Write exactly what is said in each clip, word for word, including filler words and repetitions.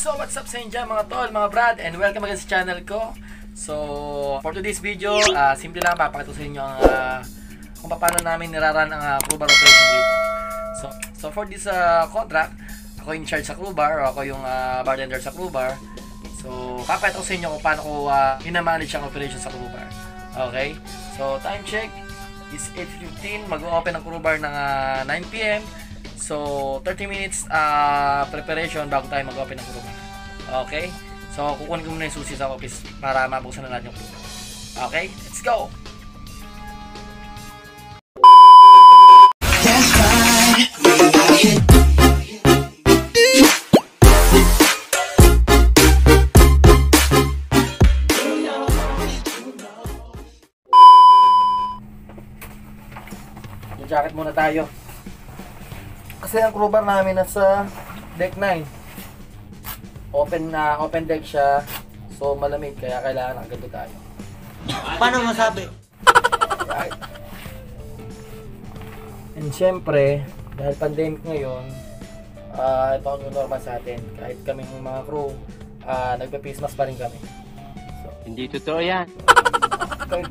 So what's up sa inyo mga tol, mga brad, and welcome again sa channel ko. So for today's video, uh, simple lang papakita sa inyo ang uh, kung paano namin niraran ang uh, crowbar operation dito. So so for this uh, contract, ako in charge sa crowbar, ako yung uh, bartender sa crowbar. So papakita ko sa inyo kung paano ko uh, minamanage ang operation sa crowbar. Okay? So time check is eight fifteen, mag-open ang crowbar ng uh, nine p m So, thirty minutes uh, preparation bago tayo mag-open ng crowbar. Okay? So, kukunin ko muna yung susi sa office para mabuksan na natin yung crowbar. Okay? Let's go! Yung jacket muna tayo. Kasi ang crowbar namin nasa deck nine. Open na uh, open deck siya. So malamig kaya kailangan ng ganito tayo. Paano masabi? Right. And syempre, dahil pandemic ngayon, uh, ito ang normal sa atin. Kahit kaming mga crew, uh, nagpa-face mask pa rin kami. So, hindi totoo yan. Okay.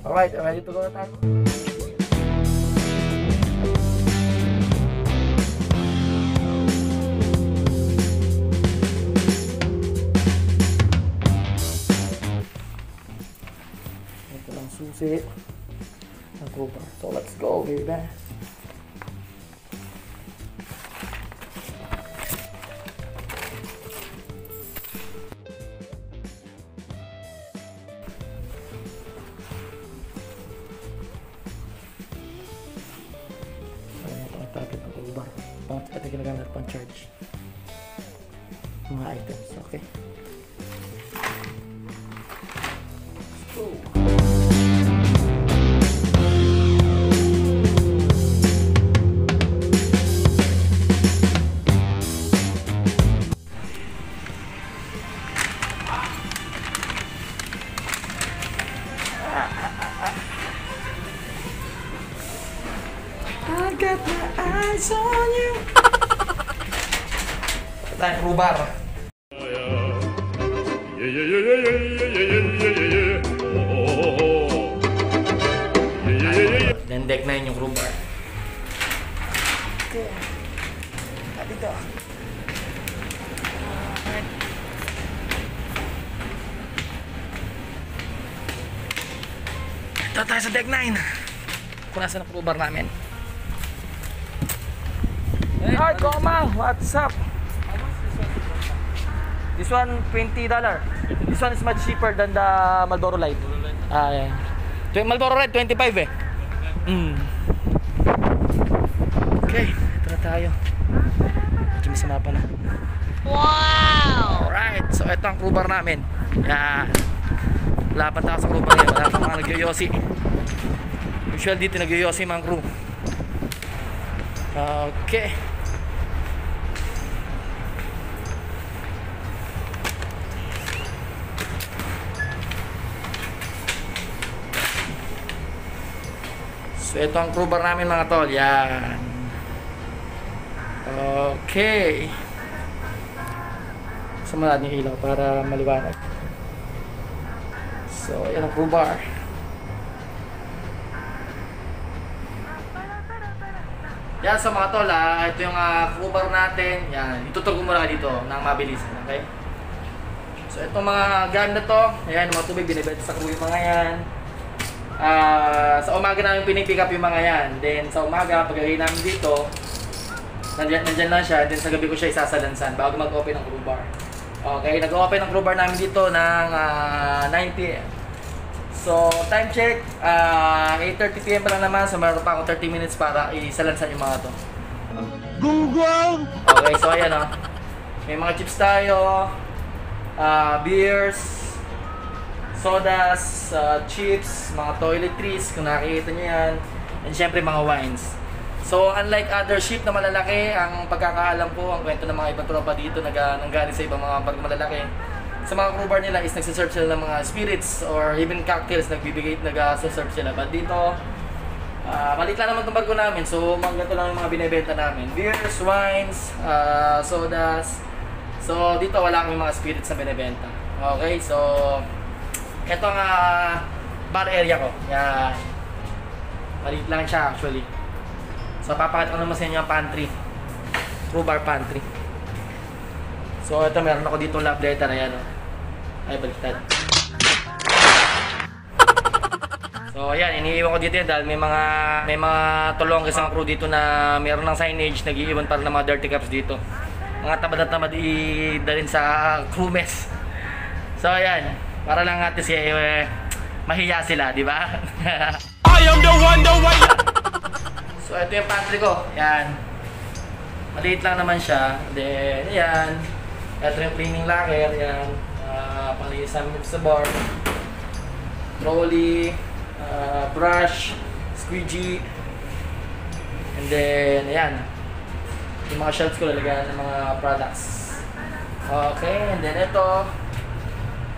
Alright, I'm ready to go na tayo. Ito lang susi ng crowbar. So let's go, baby. At yung ginagamit pang charge mga items, okay? Let's go! I got my eyes on you! Tayo crowbar. Then deck nine yung crowbar. Okay. Dito. Ito tayo sa deck nine. Kung nasa na crowbar namin. Hi, Komal! What's up? This one twenty dollar. This one is much cheaper than the Marlboro Light. Ah, yeah. Marlboro Light twenty five eh. Mm. Okay, tara tayo. Kimis na pa na. Wow! Alright, so ito ang crowbar namin. Yan. Lapat tayo sa crowbar niya. Wala pang mga nagyoyosi. Usual dito nagyoyosi mga crew. Okay. So, ito ang crowbar namin mga tol. Yan. Okay. Sama natin yung ilaw para maliwanag. So, yan ang crowbar. Yan sa so, mga tol ha. Ito yung uh, crowbar natin. Yan. Ituturo ko muna dito ng mabilisan. Okay? So, itong mga gun na to. Ayan, mga tubig. Binibenta sa crew yung mga yan. Uh, sa umaga namin pinipick up yung mga yan. Then sa umaga, pagkagay namin dito, nandyan, nandyan lang siya. Then sa gabi ko siya isasalansan bago mag-open ang crowbar. Okay, nag-open ang crowbar namin dito ng uh, nine p m So, time check, uh, eight thirty p m pa lang naman. So, meron pa akong thirty minutes para isalansan yung mga to. Gunggong! Okay, so ayan o. Oh. May mga chips tayo, uh, beers, sodas, uh, chips, mga toiletries, kung nakikita nyo yan, and syempre mga wines. So unlike other ship na malalaki, ang pagkakaalam ko, ang kwento ng mga ibang tropa dito nag nanggaling sa ibang mga barko malalaki, sa mga crowbar nila is nagsiserve sila ng mga spirits or even cocktails, nagbibigay, nag-serve sila. But dito, Uh, maliit lang naman itong barko namin, so mga ganito lang yung mga binibenta namin, beers, wines, uh, sodas. So dito wala kami mga spirits na binibenta. Okay, so ito ang uh, bar area ko. Yan, maliit lang siya actually. So papakita ko naman sa inyo ang pantry, true bar pantry. So ito, meron ako dito love letter, ayan o, ay baliktad. So ayan, iniiwan ko dito yan dahil may mga may mga tulong isang crew dito na meron ng signage, nag-iiwan para ng mga dirty cups dito. Mga tamad na tamad idalhin sa crew mess. So ayan, para lang natin siya eh, mahiya sila, di ba? I am the one, the one. So ito yung pantry ko. Ayan. Maliit lang naman siya. Then ayan, ito yung cleaning locker, ayan. Uh, Palinis namin sa bar. Trolley. Uh, brush, squeegee, and then ayan yung mga shelves ko lalagyan ng mga products. Okay, and then ito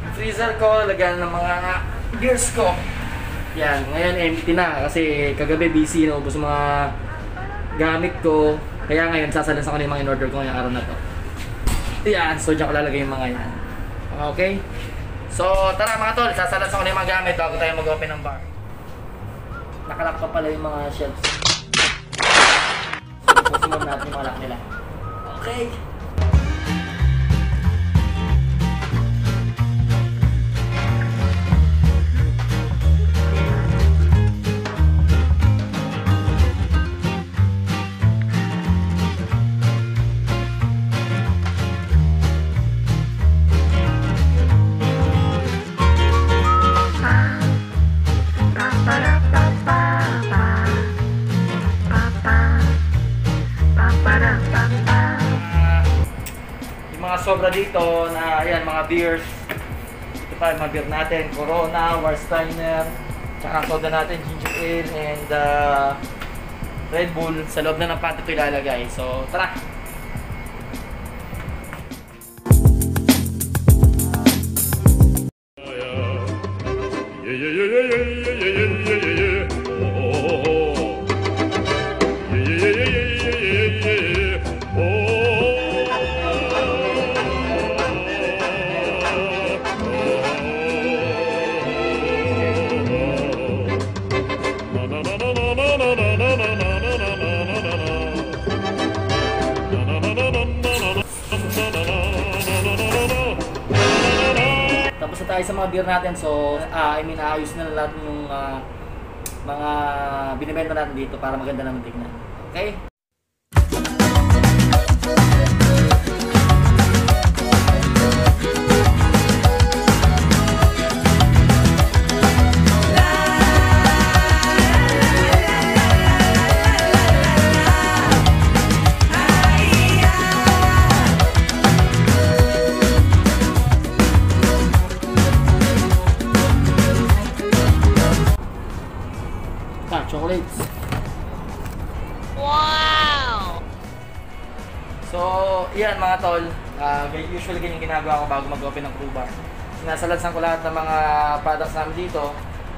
yung freezer ko, lalagyan ng mga beers ko. Yan, ngayon empty na kasi kagabi busy, naubos mga gamit ko, kaya ngayon sasalan sa kanila yung mga in-order ko ngayong araw na to. Yan, so dyan ko lalagay yung mga yan. Okay, so tara mga tol, sasalan sa kanila yung mga gamit bago tayo mag-open ng bar. Nakalak pa pala yung mga shelves. So, susunod natin yung mga lock nila. Okay! Sobra dito na ayan, mga beers. Ito pa yung mga beer natin, Corona, Warsteiner, tsaka soda natin, ginger ale, and uh, Red Bull. Sa loob na ng pantry ito ilalagay. So tara! Yeah, yeah, yeah, yeah, yeah, yeah, yeah, yeah, yeah, yeah, yeah. Tayo sa mga beer natin, so uh, I mean ayos na lahat yung uh, mga binibenta natin dito para maganda naman tignan. Okay? Yan mga tol, uh, usually ganyan ginagawa ko bago mag-open ng crew bar. Sinasalansan ko lahat ng mga products namin dito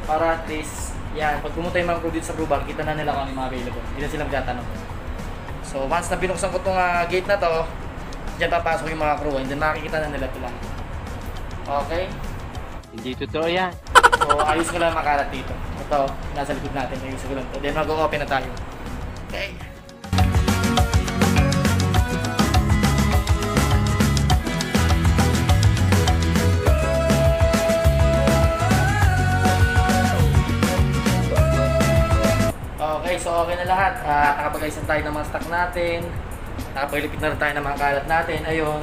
para at least, yan, pag pumunta yung mga crew dito sa crew bar, kita na nila kung ano yung mga available. Hindi na silang magtatanong. So once na binuksan ko itong uh, gate na to, dyan papasok yung mga crew and then makikita na nila ito lang. Okay? Hindi totoo yan. So ayos ko lang makalat dito. Ito, nasa likod natin, ayos ko lang ito. Then mag-open na tayo. Okay? So okay na lahat, uh, nakapag-ayos tayo ng mga stock natin, nakapag-lipit na rin tayo ng mga kalat natin, ayun.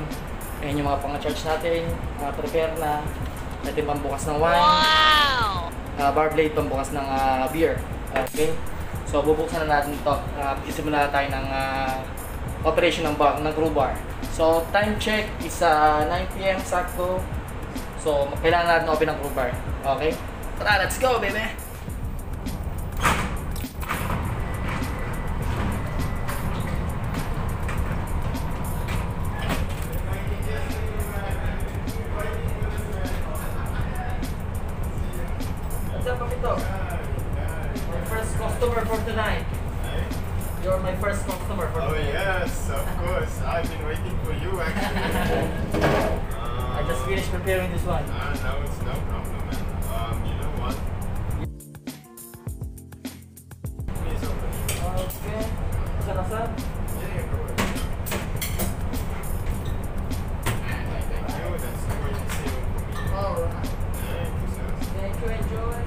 Ayun yung mga pang-charge natin, mga prepare na, natin pambukas ng wine, wow! uh, bar blade, pambukas ng uh, beer. Okay, so bubuksan na natin ito, uh, isimula tayo ng uh, operation ng, bar, ng crew bar. So time check is uh, nine p m sakto, so kailangan natin open ng crew bar. Okay, tara, let's go baby! First customer for customer for Oh me. Yes, of course. I've been waiting for you actually. um, I just finished preparing this one. Uh, no, it's no problem, man. Um, you know what? Please open it. Okay. Is that awesome? Yeah, yeah, go ahead. Thank you. That's the way to save it for me. Alright. Thank you, sir. Thank you, enjoy.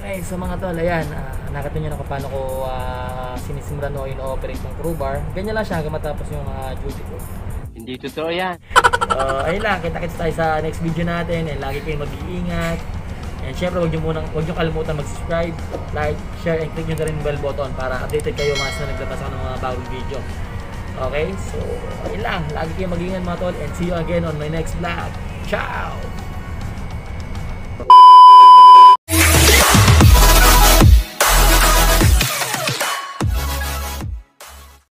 Okay, so mga tol, ayan, uh, nakita nyo na paano ko uh, sinisimulan o in-operate ng crowbar. Ganyan lang siya hanggang matapos yung uh, duty ko. Hindi totoo yan. uh, Ayun lang, kita-kits tayo sa next video natin. And lagi kayong mag-iingat. And syempre, huwag nyo, munang, huwag nyo kalimutan mag-subscribe, like, share, and click nyo na rin yung bell button para updated kayo mas na naglabas ako ng mga bagong video. Okay, so ayun lang, lagi kayong mag-iingat mga tol. And see you again on my next vlog. Ciao!